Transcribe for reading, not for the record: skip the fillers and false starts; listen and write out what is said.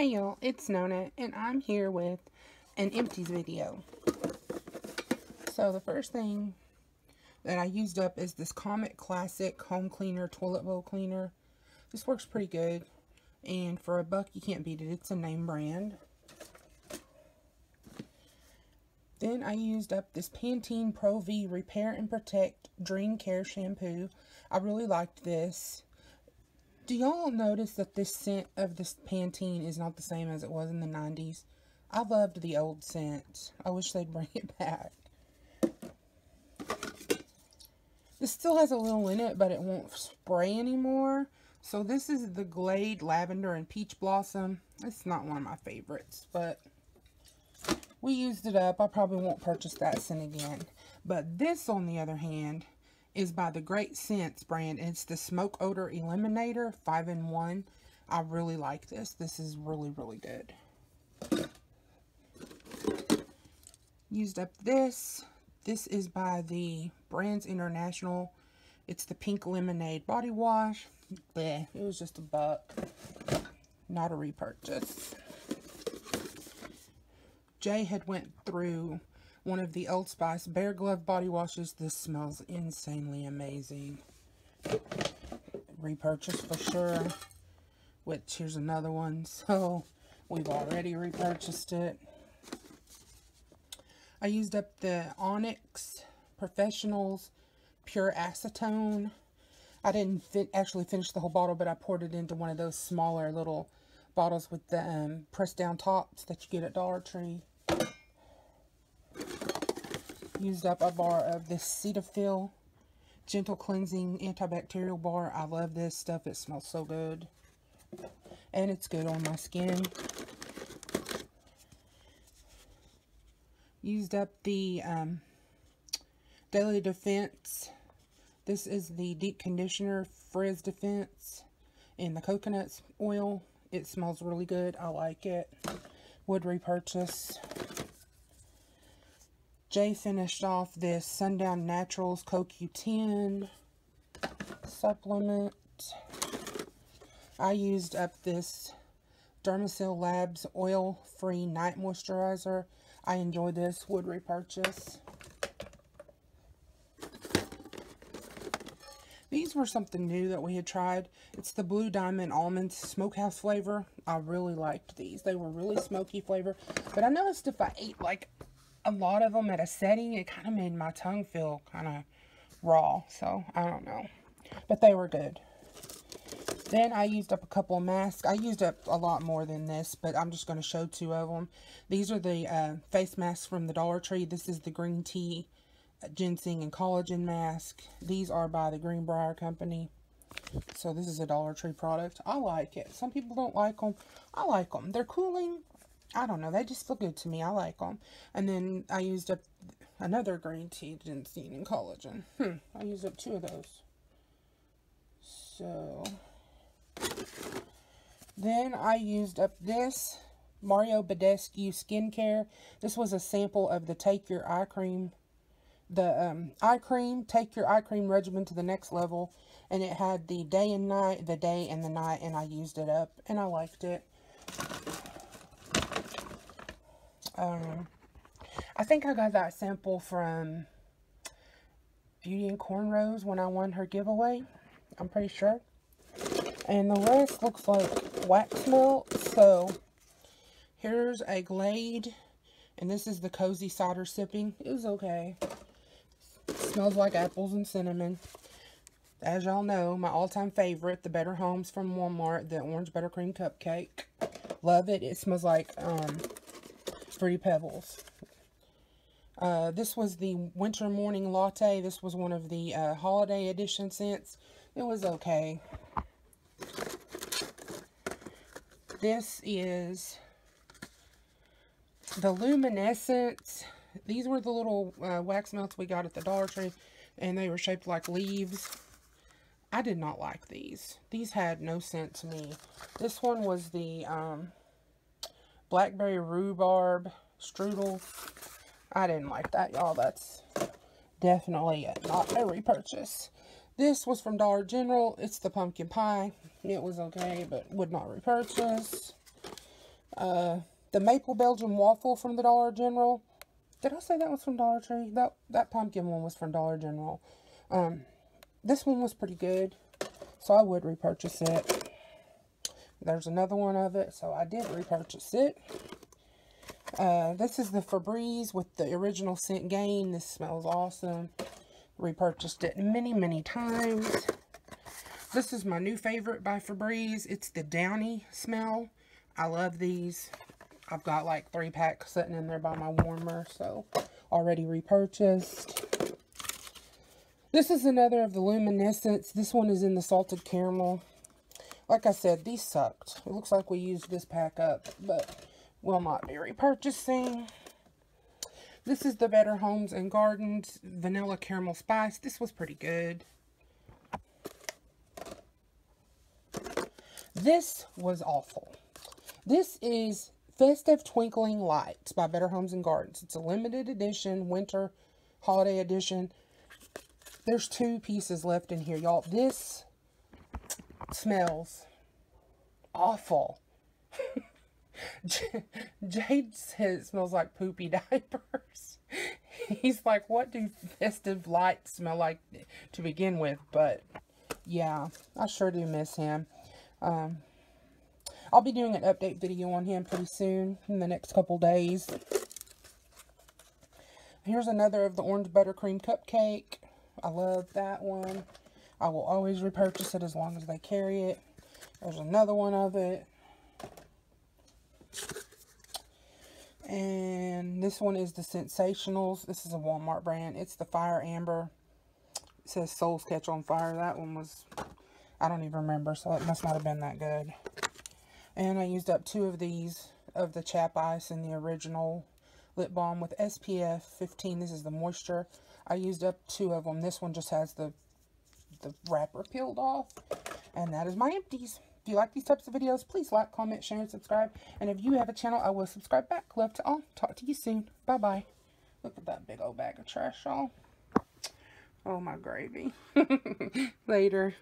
Hey y'all, it's Nona, and I'm here with an empties video. So the first thing that I used up is this Comet Classic Home Cleaner, Toilet Bowl Cleaner. This works pretty good, and for a buck you can't beat it. It's a name brand. Then I used up this Pantene Pro-V Repair and Protect Dream Care Shampoo. I really liked this. Do y'all notice that this scent of this Pantene is not the same as it was in the 90s? I loved the old scent. I wish they'd bring it back. This still has a little in it, but it won't spray anymore. So this is the Glade Lavender and Peach Blossom. It's not one of my favorites, but we used it up. I probably won't purchase that scent again. But this, on the other hand, is by the Great Scents brand. It's the Smoke Odor Eliminator 5-in-1. I really like this. This is really, really good. Used up this. This is by the Brands International. It's the Pink Lemonade Body Wash. Bleh, it was just a buck. Not a repurchase. Jay had went through one of the Old Spice Bear Glove Body Washes. This smells insanely amazing. Repurchase for sure. Which, here's another one. So, we've already repurchased it. I used up the Onyx Professionals Pure Acetone. I didn't actually finish the whole bottle, but I poured it into one of those smaller little bottles with the pressed down tops that you get at Dollar Tree. Used up a bar of this Cetaphil Gentle Cleansing Antibacterial Bar. I love this stuff. It smells so good. And it's good on my skin. Used up the Daily Defense. This is the Deep Conditioner Frizz Defense in the coconut oil. It smells really good. I like it. Would repurchase. Jay finished off this Sundown Naturals CoQ10 supplement. I used up this Dermasil Labs Oil-Free Night Moisturizer. I enjoy this. Would repurchase. These were something new that we had tried. It's the Blue Diamond Almonds Smokehouse flavor. I really liked these. They were really smoky flavor. But I noticed if I ate like a lot of them at a setting, it kind of made my tongue feel kind of raw. So, I don't know. But they were good. Then I used up a couple of masks. I used up a lot more than this, but I'm just going to show two of them. These are the face masks from the Dollar Tree. This is the green tea, ginseng, and collagen mask. These are by the Greenbrier Company. So, this is a Dollar Tree product. I like it. Some people don't like them. I like them. They're cooling. I don't know. They just feel good to me. I like them. And then I used up another green tea, ginseng, and collagen. I used up two of those. So, then I used up this Mario Badescu Skincare. This was a sample of the Take Your Eye Cream. The Take Your Eye Cream Regimen to the Next Level. And it had the day and night, the day and the night. And I used it up. And I liked it. I think I got that sample from Beauty and Cornrows when I won her giveaway. I'm pretty sure. And the rest looks like wax melt. So, here's a Glade. And this is the Cozy Cider Sipping. It was okay. It smells like apples and cinnamon. As y'all know, my all-time favorite, the Better Homes from Walmart, the Orange Buttercream Cupcake. Love it. It smells like, Fruity Pebbles. This was the Winter Morning Latte. This was one of the holiday edition scents. It was okay. This is the Luminescence. These were the little wax melts we got at the Dollar Tree, and they were shaped like leaves. I did not like these. These had no scent to me. This one was the Blackberry Rhubarb Strudel. I didn't like that, y'all. That's definitely not a repurchase. This was from Dollar General. It's the Pumpkin Pie. It was okay, but would not repurchase. The maple Belgian waffle from the Dollar General. Did I say that was from Dollar Tree? That pumpkin one was from Dollar General. This one was pretty good, so I would repurchase it. There's another one of it, so I did repurchase it. This is the Febreze with the original scent gain. This smells awesome. Repurchased it many, many times. This is my new favorite by Febreze. It's the Downy smell. I love these. I've got like 3 packs sitting in there by my warmer, so already repurchased. This is another of the Luminescence. This one is in the salted caramel. Like I said, these sucked. It looks like we used this pack up, but will not be repurchasing. This is the Better Homes and Gardens Vanilla Caramel Spice. This was pretty good. This was awful. This is Festive Twinkling Lights by Better Homes and Gardens. It's a limited edition, winter holiday edition. There's 2 pieces left in here, y'all. This smells awful. Jade says it smells like poopy diapers. He's like, what do festive lights smell like to begin with? But yeah, I sure do miss him. I'll be doing an update video on him pretty soon in the next couple days. Here's another of the orange buttercream cupcake. I love that one. I will always repurchase it as long as they carry it. There's another one of it. And this one is the ScentSationals. This is a Walmart brand. It's the Fire Amber. It says Souls Catch on Fire. That one was, I don't even remember, so it must not have been that good. And I used up 2 of these of the Chap Ice and the original lip balm with SPF 15. This is the moisture. I used up 2 of them. This one just has the wrapper peeled off. And that is my empties. If you like these types of videos, please like, comment, share, and subscribe. And if you have a channel, I will subscribe back. Love to all. Talk to you soon. Bye-bye. Look at that big old bag of trash, y'all. Oh, my gravy. Later.